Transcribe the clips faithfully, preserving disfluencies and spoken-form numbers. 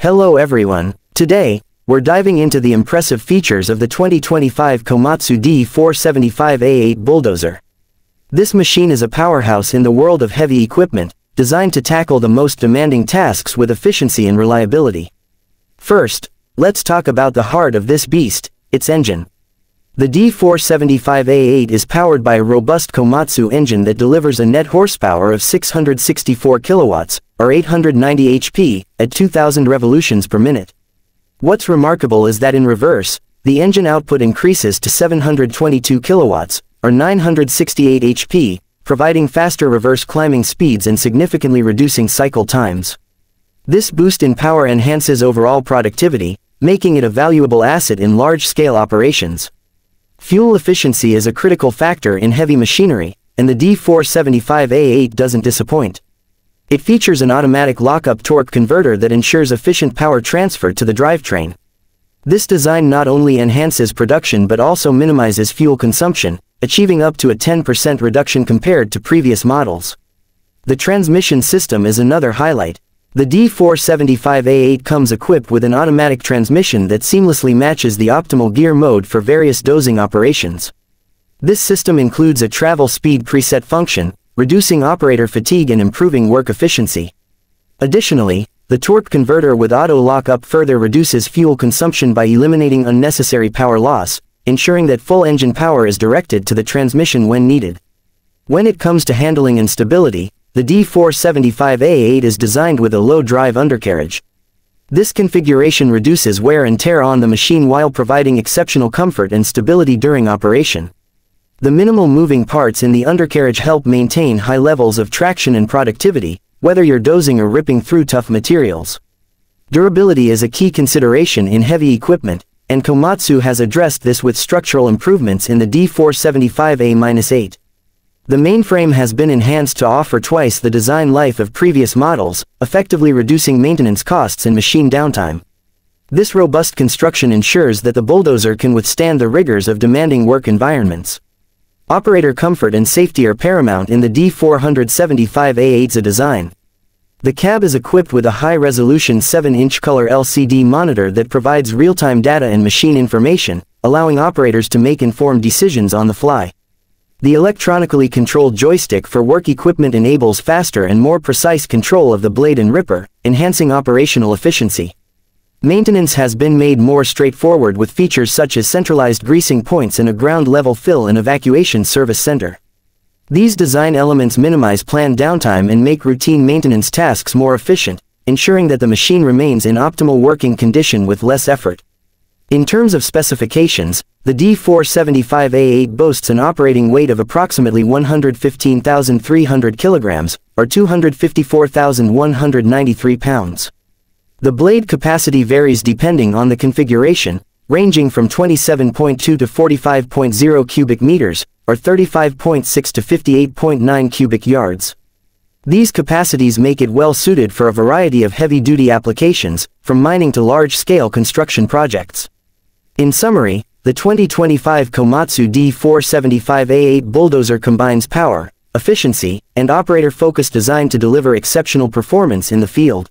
Hello everyone, today, we're diving into the impressive features of the twenty twenty-five Komatsu D four seventy-five A eight bulldozer. This machine is a powerhouse in the world of heavy equipment, designed to tackle the most demanding tasks with efficiency and reliability. First, let's talk about the heart of this beast, its engine. The D four seventy-five A eight is powered by a robust Komatsu engine that delivers a net horsepower of six hundred sixty-four kilowatts, or eight hundred ninety horsepower, at two thousand revolutions per minute. What's remarkable is that in reverse, the engine output increases to seven hundred twenty-two kilowatts, or nine hundred sixty-eight horsepower, providing faster reverse climbing speeds and significantly reducing cycle times. This boost in power enhances overall productivity, making it a valuable asset in large-scale operations. Fuel efficiency is a critical factor in heavy machinery, and the D four seventy-five A eight doesn't disappoint. It features an automatic lockup torque converter that ensures efficient power transfer to the drivetrain. This design not only enhances production but also minimizes fuel consumption, achieving up to a ten percent reduction compared to previous models. The transmission system is another highlight. The D four seventy-five A eight comes equipped with an automatic transmission that seamlessly matches the optimal gear mode for various dozing operations. This system includes a travel speed preset function, reducing operator fatigue and improving work efficiency. Additionally, the torque converter with auto lock-up further reduces fuel consumption by eliminating unnecessary power loss, ensuring that full engine power is directed to the transmission when needed. When it comes to handling and stability, the D four seventy-five A eight is designed with a low-drive undercarriage. This configuration reduces wear and tear on the machine while providing exceptional comfort and stability during operation. The minimal moving parts in the undercarriage help maintain high levels of traction and productivity, whether you're dozing or ripping through tough materials. Durability is a key consideration in heavy equipment, and Komatsu has addressed this with structural improvements in the D four seventy-five A eight. The mainframe has been enhanced to offer twice the design life of previous models, effectively reducing maintenance costs and machine downtime. This robust construction ensures that the bulldozer can withstand the rigors of demanding work environments. Operator comfort and safety are paramount in the D four seventy-five A eight's design. The cab is equipped with a high-resolution seven inch color L C D monitor that provides real-time data and machine information, allowing operators to make informed decisions on the fly. The electronically controlled joystick for work equipment enables faster and more precise control of the blade and ripper, enhancing operational efficiency. Maintenance has been made more straightforward with features such as centralized greasing points and a ground-level fill and evacuation service center. These design elements minimize planned downtime and make routine maintenance tasks more efficient, ensuring that the machine remains in optimal working condition with less effort. In terms of specifications, the D four seventy-five A eight boasts an operating weight of approximately one hundred fifteen thousand three hundred kilograms, or two hundred fifty-four thousand one hundred ninety-three pounds. The blade capacity varies depending on the configuration, ranging from twenty-seven point two to forty-five point zero cubic meters, or thirty-five point six to fifty-eight point nine cubic yards. These capacities make it well-suited for a variety of heavy-duty applications, from mining to large-scale construction projects. In summary, the twenty twenty-five Komatsu D four seventy-five A eight bulldozer combines power, efficiency, and operator-focused design to deliver exceptional performance in the field.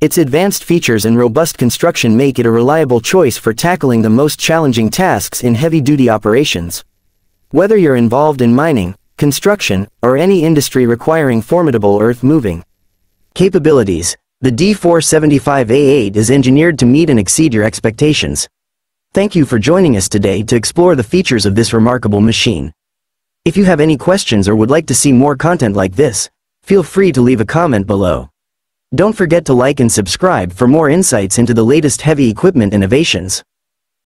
Its advanced features and robust construction make it a reliable choice for tackling the most challenging tasks in heavy-duty operations. Whether you're involved in mining, construction, or any industry requiring formidable earth-moving capabilities, the D four seventy-five A eight is engineered to meet and exceed your expectations. Thank you for joining us today to explore the features of this remarkable machine. If you have any questions or would like to see more content like this, feel free to leave a comment below. Don't forget to like and subscribe for more insights into the latest heavy equipment innovations.